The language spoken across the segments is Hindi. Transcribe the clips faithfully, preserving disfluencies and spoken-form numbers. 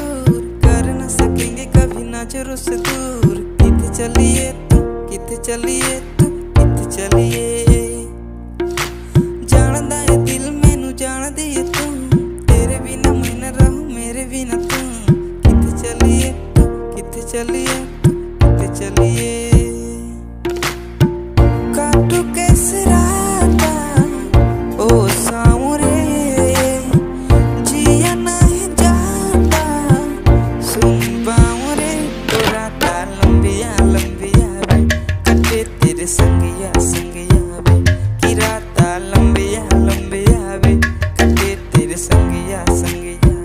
मशहूर कर न सकेंगे कभी नजरों से दूर। कित चलिए तू कित चलिए तू कित चलिए जानदा है दिल मैनू जान दे तू तेरे बिना मैं न रहूं मेरे बिना तू। कित चलिए तू कित चलिए तू कित चलिए काटू कैसे राता ओ संगिया संगिया बे की राता लंबिया लंबिया बे कटे तेरे संगिया संगिया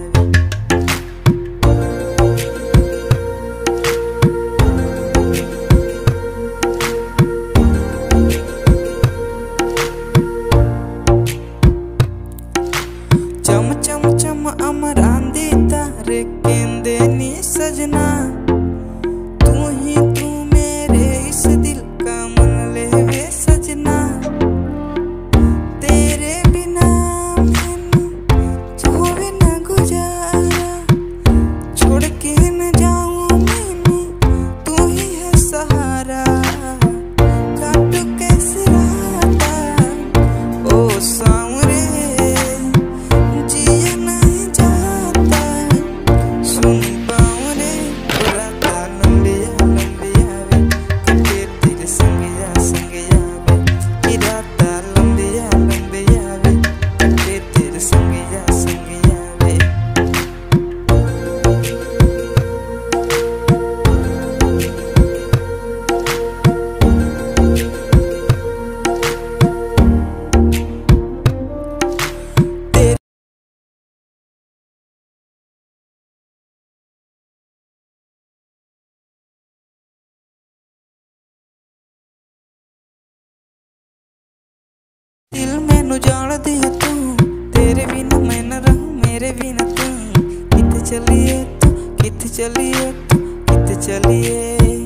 चम चम चम अमर आंधी तारे केंदे नी सजना तू ही तू मेरे इस दिल दिल मैनू जान दे तू तेरे बिना मैं न रहूं मेरे बिना तू। कित चलिए तू कित चलिए तू कित चलिए।